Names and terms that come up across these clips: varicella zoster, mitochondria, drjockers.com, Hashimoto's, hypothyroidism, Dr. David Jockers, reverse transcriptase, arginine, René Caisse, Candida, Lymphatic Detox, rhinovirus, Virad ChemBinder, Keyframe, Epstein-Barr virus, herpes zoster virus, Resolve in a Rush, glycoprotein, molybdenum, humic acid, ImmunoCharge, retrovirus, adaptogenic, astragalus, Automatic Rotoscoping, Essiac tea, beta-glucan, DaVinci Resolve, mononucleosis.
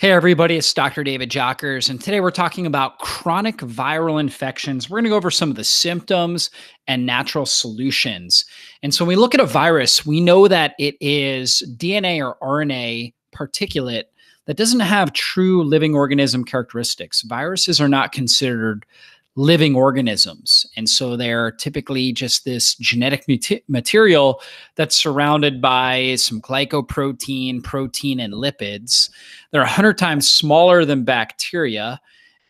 Hey everybody, it's Dr. David Jockers, and today we're talking about chronic viral infections. We're going to go over some of the symptoms and natural solutions. And so when we look at a virus, we know that it is DNA or RNA particulate that doesn't have true living organism characteristics. Viruses are not considered living organisms, and so they're typically just this genetic material that's surrounded by some glycoprotein, protein, and lipids. They're 100 times smaller than bacteria,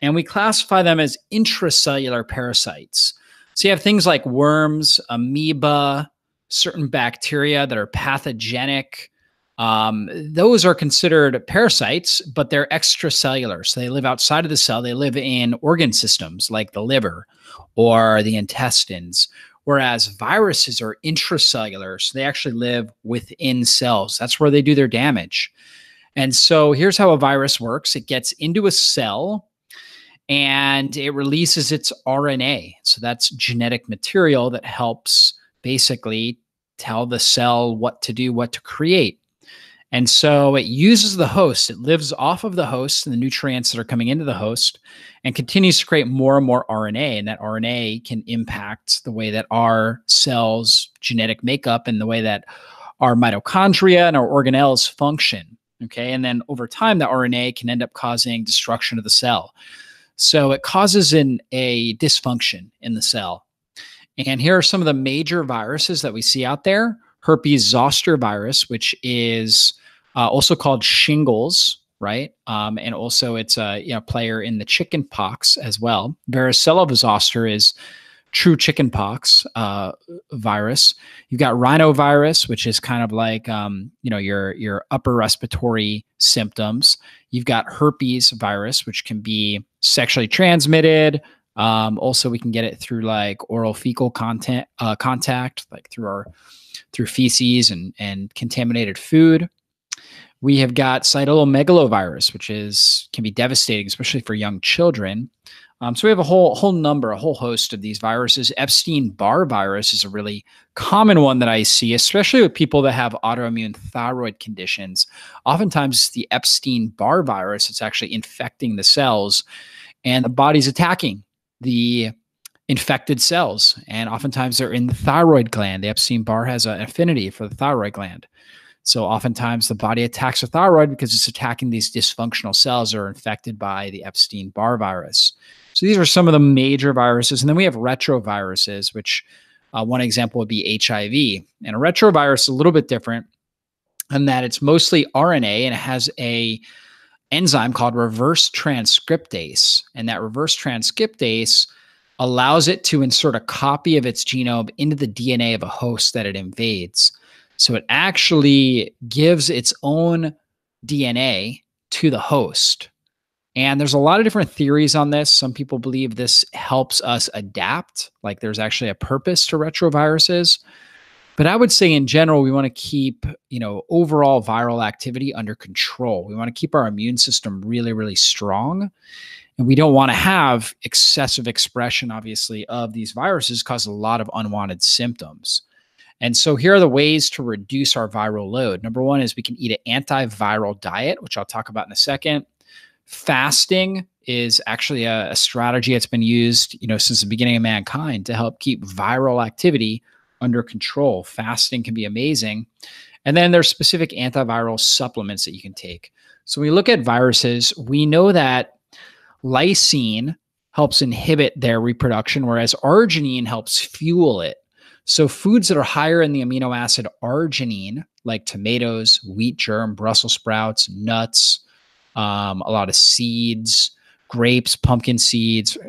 and we classify them as intracellular parasites. So you have things like worms, amoeba, certain bacteria that are pathogenic. Those are considered parasites, but they're extracellular. So they live outside of the cell. They live in organ systems like the liver or the intestines, whereas viruses are intracellular. So they actually live within cells. That's where they do their damage. And so here's how a virus works. It gets into a cell and it releases its RNA. So that's genetic material that helps basically tell the cell what to do, what to create. And so it uses the host. It lives off of the host and the nutrients that are coming into the host and continues to create more and more RNA. And that RNA can impact the way that our cells' genetic makeup and the way that our mitochondria and our organelles function. Okay. And then over time, the RNA can end up causing destruction of the cell. So it causes a dysfunction in the cell. And here are some of the major viruses that we see out there. Herpes zoster virus, which is also called shingles, right? And also it's a player in the chicken pox as well. Varicella zoster is true chicken pox virus. You've got rhinovirus, which is kind of like your upper respiratory symptoms. You've got herpes virus, which can be sexually transmitted. Also, we can get it through like oral fecal contact, like through feces and contaminated food. We have got cytomegalovirus, which can be devastating, especially for young children. So we have a whole host of these viruses. Epstein-Barr virus is a really common one that I see, especially with people that have autoimmune thyroid conditions. Oftentimes it's the Epstein-Barr virus that's actually infecting the cells, and the body's attacking the infected cells, and oftentimes they're in the thyroid gland. The Epstein-Barr has an affinity for the thyroid gland. So oftentimes the body attacks the thyroid because it's attacking these dysfunctional cells that are infected by the Epstein-Barr virus. So these are some of the major viruses. And then we have retroviruses, which one example would be HIV. And a retrovirus is a little bit different in that it's mostly RNA and it has a enzyme called reverse transcriptase. And that reverse transcriptase allows it to insert a copy of its genome into the DNA of a host that it invades. So it actually gives its own DNA to the host. And there's a lot of different theories on this. Some people believe this helps us adapt, like there's actually a purpose to retroviruses. But I would say in general, we want to keep, overall viral activity under control. We want to keep our immune system really, really strong. And we don't want to have excessive expression, obviously, of these viruses cause a lot of unwanted symptoms. And so here are the ways to reduce our viral load. Number one is we can eat an antiviral diet, which I'll talk about in a second. Fasting is actually a strategy that's been used, since the beginning of mankind to help keep viral activity under control. Fasting can be amazing. And then there's specific antiviral supplements that you can take. So when we look at viruses, we know that lysine helps inhibit their reproduction, whereas arginine helps fuel it. So foods that are higher in the amino acid arginine, like tomatoes, wheat germ, Brussels sprouts, nuts, a lot of seeds, grapes, pumpkin seeds,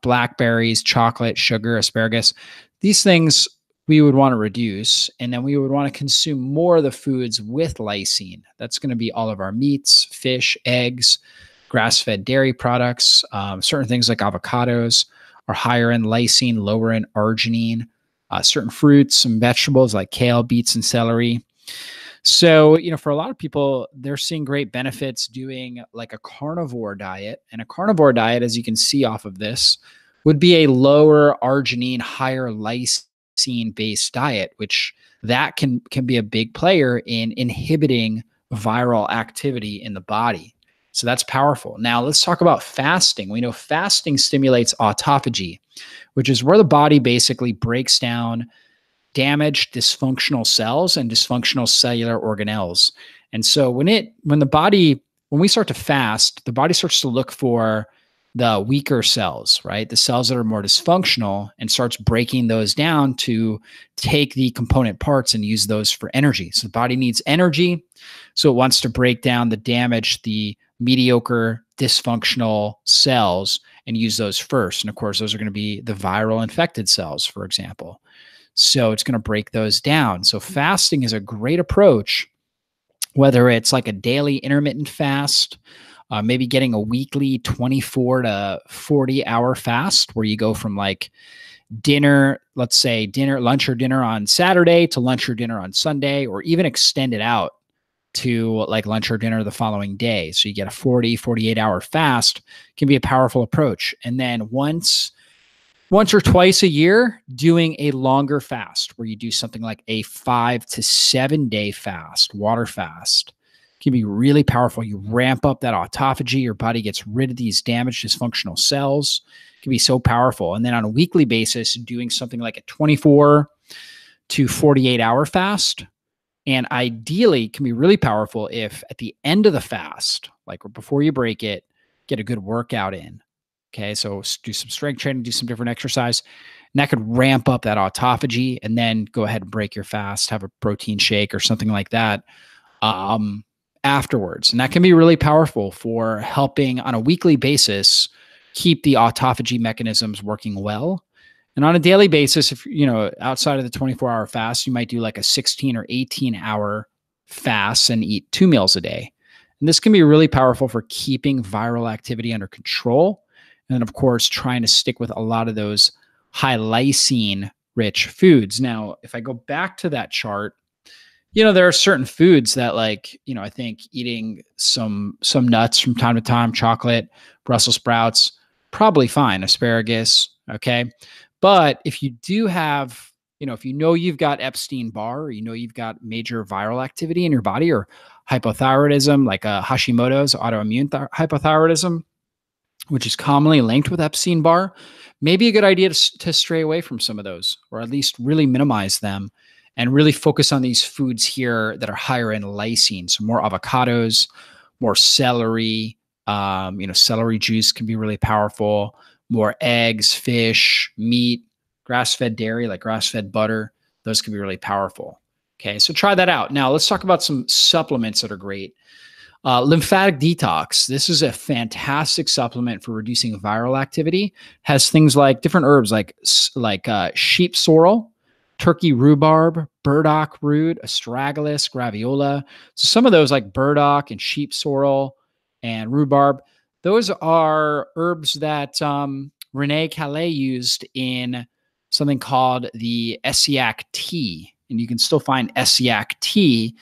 blackberries, chocolate, sugar, asparagus, these things we would want to reduce. And then we would want to consume more of the foods with lysine. That's going to be all of our meats, fish, eggs, grass-fed dairy products, certain things like avocados are higher in lysine, lower in arginine, certain fruits, some vegetables like kale, beets, and celery. So, for a lot of people, they're seeing great benefits doing like a carnivore diet. And a carnivore diet, as you can see off of this, would be a lower arginine, higher lysine-based diet, which that can be a big player in inhibiting viral activity in the body. So that's powerful. Now let's talk about fasting. We know fasting stimulates autophagy, which is where the body basically breaks down damaged dysfunctional cells and dysfunctional cellular organelles. And so when we start to fast, the body starts to look for the weaker cells, right? The cells that are more dysfunctional, and starts breaking those down to take the component parts and use those for energy. So the body needs energy. So it wants to break down the damaged, the mediocre, dysfunctional cells and use those first. And of course, those are going to be the viral infected cells, for example. So it's going to break those down. So fasting is a great approach, whether it's like a daily intermittent fast, maybe getting a weekly 24 to 40 hour fast where you go from like dinner, let's say lunch or dinner on Saturday to lunch or dinner on Sunday, or even extend it out to like lunch or dinner the following day. So you get a 40, 48 hour fast, can be a powerful approach. And then once or twice a year, doing a longer fast where you do something like a 5 to 7 day fast, water fast, can be really powerful. You ramp up that autophagy. Your body gets rid of these damaged, dysfunctional cells. It can be so powerful. And then on a weekly basis, doing something like a 24 to 48 hour fast. And ideally, can be really powerful if at the end of the fast, like before you break it, get a good workout in. Okay, so do some strength training, do some different exercise. And that could ramp up that autophagy, and then go ahead and break your fast, have a protein shake or something like that. Afterwards. And that can be really powerful for helping on a weekly basis, keep the autophagy mechanisms working well. And on a daily basis, if you know, outside of the 24-hour fast, you might do like a 16 or 18-hour fast and eat 2 meals a day. And this can be really powerful for keeping viral activity under control. And then of course, trying to stick with a lot of those high lysine rich foods. Now, if I go back to that chart, you know, there are certain foods that, like, you know, I think eating some nuts from time to time, chocolate, Brussels sprouts, probably fine, asparagus, okay? But if you do have, you know, if you know you've got Epstein-Barr, or you know you've got major viral activity in your body, or hypothyroidism, like Hashimoto's, autoimmune hypothyroidism, which is commonly linked with Epstein-Barr, maybe a good idea to stray away from some of those, or at least really minimize them, and really focus on these foods here that are higher in lysine. So more avocados, more celery, you know, celery juice can be really powerful, more eggs, fish, meat, grass-fed dairy, like grass-fed butter. Those can be really powerful. Okay, so try that out. Now let's talk about some supplements that are great. Lymphatic Detox. This is a fantastic supplement for reducing viral activity. Has things like different herbs like sheep sorrel, turkey rhubarb, burdock root, astragalus, graviola. So some of those like burdock and sheep sorrel and rhubarb, those are herbs that René Caisse used in something called the Essiac tea. And you can still find Essiac tea.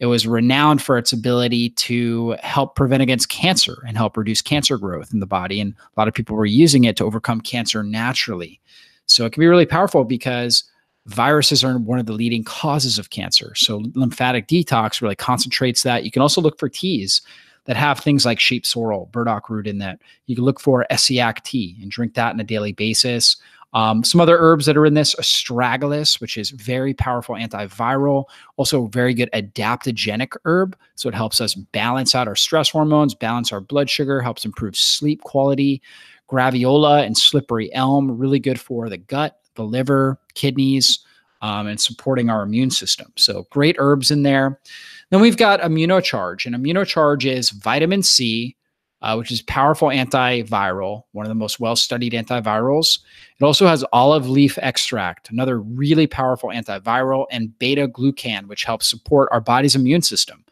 It was renowned for its ability to help prevent against cancer and help reduce cancer growth in the body. And a lot of people were using it to overcome cancer naturally. So it can be really powerful because viruses are one of the leading causes of cancer. So Lymphatic Detox really concentrates that. You can also look for teas that have things like sheep sorrel, burdock root in that. You can look for Essiac tea and drink that on a daily basis. Some other herbs that are in this, astragalus, which is very powerful antiviral, also very good adaptogenic herb. So it helps us balance out our stress hormones, balance our blood sugar, helps improve sleep quality. Graviola and slippery elm, really good for the gut, the liver, kidneys, and supporting our immune system. So great herbs in there. Then we've got ImmunoCharge, and ImmunoCharge is vitamin C, which is powerful antiviral, one of the most well-studied antivirals. It also has olive leaf extract, another really powerful antiviral, and beta-glucan, which helps support our body's immune system.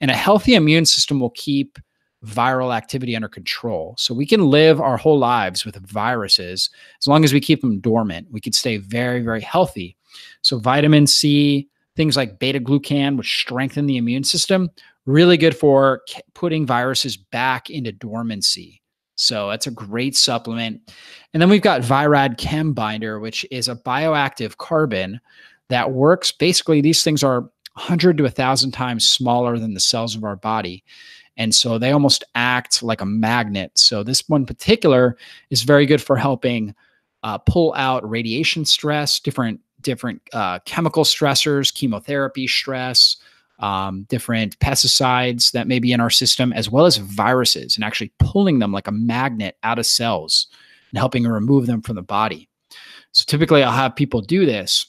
And a healthy immune system will keep viral activity under control. So we can live our whole lives with viruses. As long as we keep them dormant, we could stay very, very healthy. So vitamin C, things like beta-glucan, which strengthen the immune system, really good for putting viruses back into dormancy. So that's a great supplement. And then we've got Virad ChemBinder, which is a bioactive carbon that works. Basically, these things are 100 to 1,000 times smaller than the cells of our body. And so they almost act like a magnet. So this one in particular is very good for helping pull out radiation stress, different chemical stressors, chemotherapy stress, different pesticides that may be in our system, as well as viruses, and actually pulling them like a magnet out of cells and helping remove them from the body. So typically I'll have people do this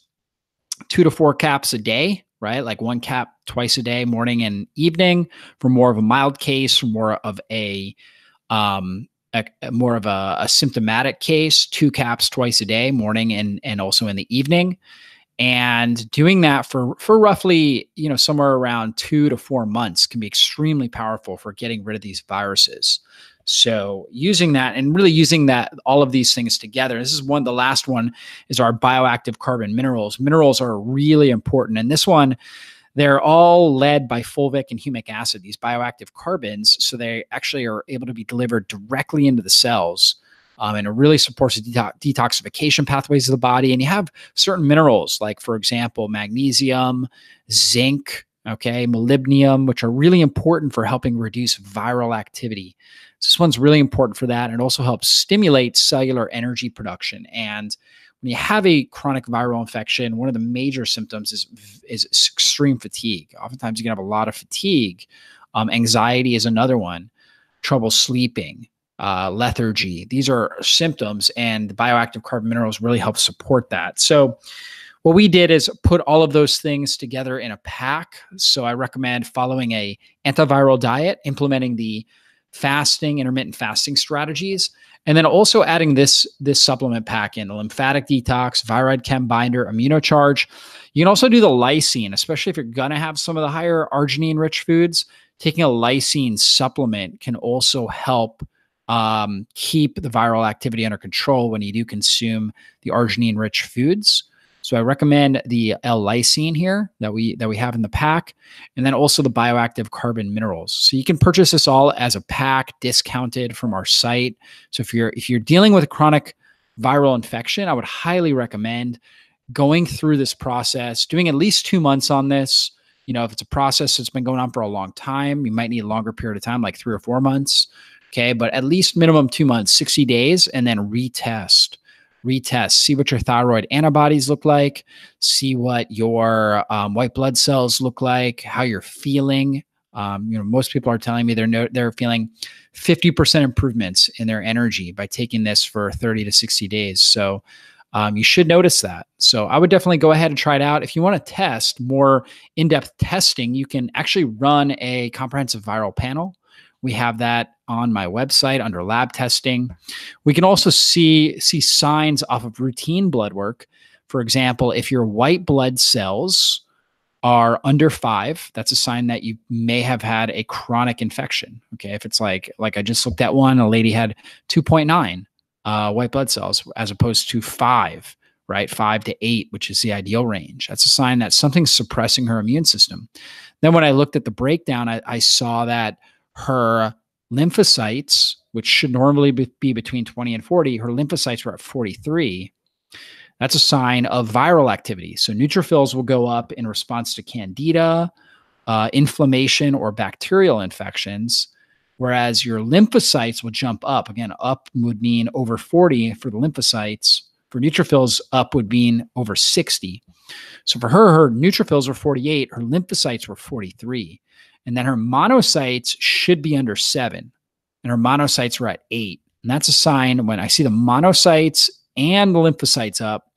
2 to 4 caps a day, right? Like 1 cap twice a day, morning and evening, for more of a mild case, for more of a symptomatic case, 2 caps twice a day, morning and also in the evening. And doing that for roughly, you know, somewhere around 2 to 4 months can be extremely powerful for getting rid of these viruses. So using that and really using that, all of these things together, this is one, the last one is our bioactive carbon minerals. Minerals are really important. And this one, they're all led by fulvic and humic acid, these bioactive carbons. So they actually are able to be delivered directly into the cells. And it really supports the detoxification pathways of the body. And you have certain minerals, like, for example, magnesium, zinc, okay, molybdenum, which are really important for helping reduce viral activity. So this one's really important for that. And it also helps stimulate cellular energy production. And when you have a chronic viral infection, one of the major symptoms is extreme fatigue. Oftentimes you can have a lot of fatigue. Anxiety is another one, trouble sleeping, lethargy. These are symptoms, and the bioactive carbon minerals really help support that. So what we did is put all of those things together in a pack. So I recommend following an antiviral diet, implementing the fasting, intermittent fasting strategies, and then also adding this supplement pack in, the Lymphatic Detox, Virad ChemBinder, ImmunoCharge. You can also do the lysine, especially if you're going to have some of the higher arginine-rich foods. Taking a lysine supplement can also help keep the viral activity under control when you do consume the arginine-rich foods. So I recommend the L-lysine here that we have in the pack, and then also the bioactive carbon minerals. So you can purchase this all as a pack, discounted from our site. So if you're dealing with a chronic viral infection, I would highly recommend going through this process, doing at least 2 months on this. You know, if it's a process that's been going on for a long time, you might need a longer period of time, like 3 or 4 months. Okay, but at least minimum 2 months, 60 days, and then retest. See what your thyroid antibodies look like, see what your white blood cells look like, how you're feeling. You know, most people are telling me they're feeling 50% improvements in their energy by taking this for 30 to 60 days. So you should notice that. So I would definitely go ahead and try it out. If you want to test more in-depth testing, you can actually run a comprehensive viral panel. We have that on my website under lab testing. We can also see signs off of routine blood work. For example, if your white blood cells are under 5, that's a sign that you may have had a chronic infection. Okay, if it's like I just looked at one, a lady had 2.9 white blood cells as opposed to 5, right? 5 to 8, which is the ideal range. That's a sign that something's suppressing her immune system. Then when I looked at the breakdown, I saw that her lymphocytes, which should normally be between 20 and 40, her lymphocytes were at 43. That's a sign of viral activity. So neutrophils will go up in response to candida, inflammation, or bacterial infections, whereas your lymphocytes will jump up. Again, up would mean over 40 for the lymphocytes. For neutrophils, up would mean over 60. So for her neutrophils were 48, her lymphocytes were 43. And then her monocytes should be under 7, and her monocytes were at 8. And that's a sign when I see the monocytes and the lymphocytes up,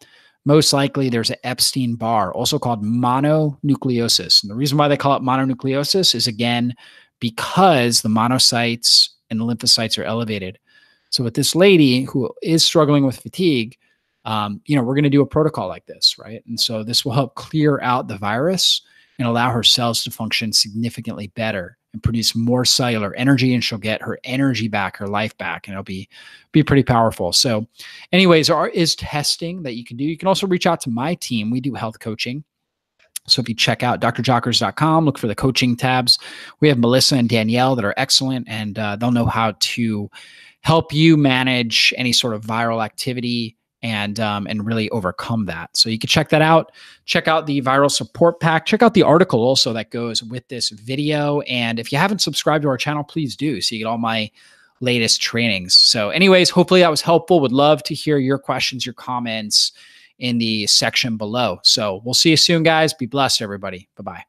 most likely there's an Epstein-Barr, also called mononucleosis. And the reason why they call it mononucleosis is, again, because the monocytes and the lymphocytes are elevated. So with this lady who is struggling with fatigue, you know, we're going to do a protocol like this, right? And so this will help clear out the virus and allow her cells to function significantly better and produce more cellular energy, and she'll get her energy back, her life back, and it'll be pretty powerful. So anyways, there is testing that you can do. You can also reach out to my team. We do health coaching. So if you check out drjockers.com, look for the coaching tabs. We have Melissa and Danielle that are excellent, and they'll know how to help you manage any sort of viral activity and really overcome that. So you can check that out. Check out the viral support pack. Check out the article also that goes with this video. And if you haven't subscribed to our channel, please do, so you get all my latest trainings. So anyways, hopefully that was helpful. Would love to hear your questions, your comments in the section below. So we'll see you soon, guys. Be blessed, everybody. Bye-bye.